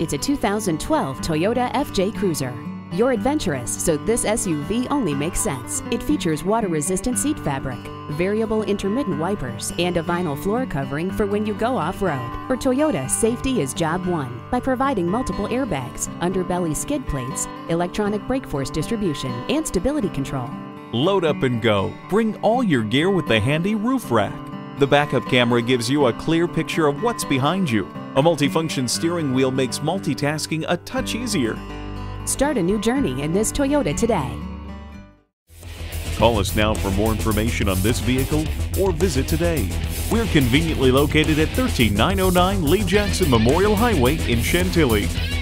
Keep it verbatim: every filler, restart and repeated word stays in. It's a two thousand twelve Toyota F J Cruiser. You're adventurous, so this S U V only makes sense. It features water-resistant seat fabric, variable intermittent wipers, and a vinyl floor covering for when you go off-road. For Toyota, safety is job one by providing multiple airbags, underbelly skid plates, electronic brake force distribution, and stability control. Load up and go. Bring all your gear with the handy roof rack. The backup camera gives you a clear picture of what's behind you. A multifunction steering wheel makes multitasking a touch easier. Start a new journey in this Toyota today. Call us now for more information on this vehicle or visit today. We're conveniently located at one three nine oh nine Lee Jackson Memorial Highway in Chantilly.